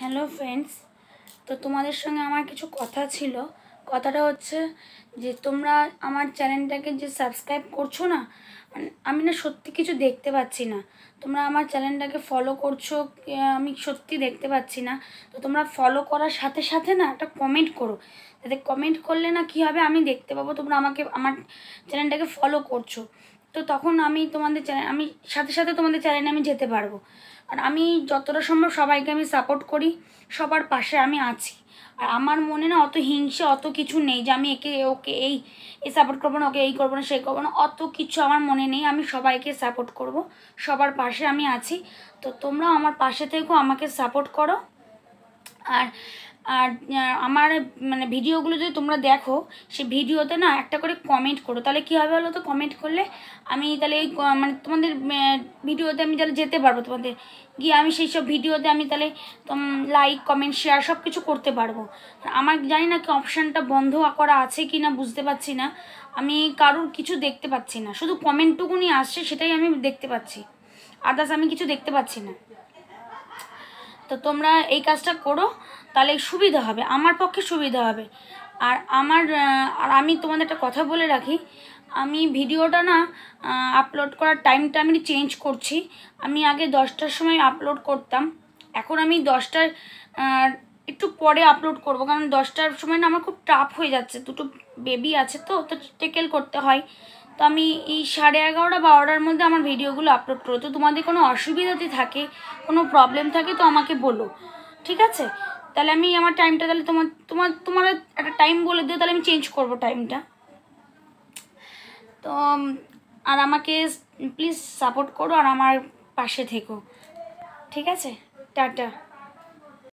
Hello friends तो तुम्हारे संगे आमार किछु कथा छिलो। कथाटा होच्छे जे तोमरा आमार चैनलटाके जे सबस्क्राइब करछो ना, आमि ना सत्यि किछु देखते पाচ্ছি না। তোমরা আমার চ্যানেলটাকে ফলো করছো, আমি সত্যি দেখতে পাচ্ছি না। তো তোমরা ফলো করার সাথে সাথে না একটা কমেন্ট করো, যাতে কমেন্ট করলে না কি হবে আমি দেখতে পাবো তোমরা আমাকে আমার চ্যানেলটাকে ফলো করছো। তো তখন আমি তোমাদের চ্যানেল আমি সাথে সাথে তোমাদের চ্যানেলে আমি যেতে পারবো। আর আমি যতটা সম্ভব সবাইকে আমি সাপোর্ট করি, সবার পাশে আমি আছি। আর আমার মনে না অত হিংসা অত কিছু নেই যে আমি একে ওকে এই এই সাপোর্ট করবো না, ওকে এই করবো না, সেই করবো না, অত কিছু আমার মনে নেই। আমি সবাইকে সাপোর্ট করব, সবার পাশে আমি আছি। তো তোমরা আমার পাশে থেকেও আমাকে সাপোর্ট করো। আর আর আমার মানে ভিডিওগুলো যদি তোমরা দেখো, সেই ভিডিওতে না একটা করে কমেন্ট করো, তাহলে কী হবে বলো তো? কমেন্ট করলে আমি তাহলে মানে তোমাদের ভিডিওতে আমি তাহলে যেতে পারবো, তোমাদের গিয়ে আমি সেই সব ভিডিওতে আমি তাহলে লাইক কমেন্ট শেয়ার সব কিছু করতে পারবো। আমার জানি না কি অপশানটা বন্ধ করা আছে কি না বুঝতে পারছি না, আমি কারোর কিছু দেখতে পাচ্ছি না, শুধু কমেন্টটুকুনি আসছে সেটাই আমি দেখতে পাচ্ছি, আদার্স আমি কিছু দেখতে পাচ্ছি না। তো তোমরা এই কাজটা করো, তাহলে সুবিধা হবে, আমার পক্ষে সুবিধা হবে। আর আমি তোমাদের একটা কথা বলে রাখি, আমি ভিডিওটা না আপলোড করার টাইমটা আমি চেঞ্জ করছি। আমি আগে 10টার সময় আপলোড করতাম, এখন আমি 10টার একটু পরে আপলোড করব, কারণ 10টার সময় না আমার খুব টাফ হয়ে যাচ্ছে, দুটো বেবি আছে তো তো টেকেল করতে হয়। তো আমি এই 11:30-12টার মধ্যে আমার ভিডিওগুলো আপলোড করো। তো তোমাদের কোনো অসুবিধাতে থাকে, কোনো প্রবলেম থাকে তো আমাকে বলো, ঠিক আছে? তাহলে আমি আমার টাইমটা তাহলে তোমার একটা টাইম বলে দিও, তাহলে আমি চেঞ্জ করব টাইমটা। তো আর আমাকে প্লিজ সাপোর্ট করো আর আমার পাশে থেকো, ঠিক আছে? টাটা।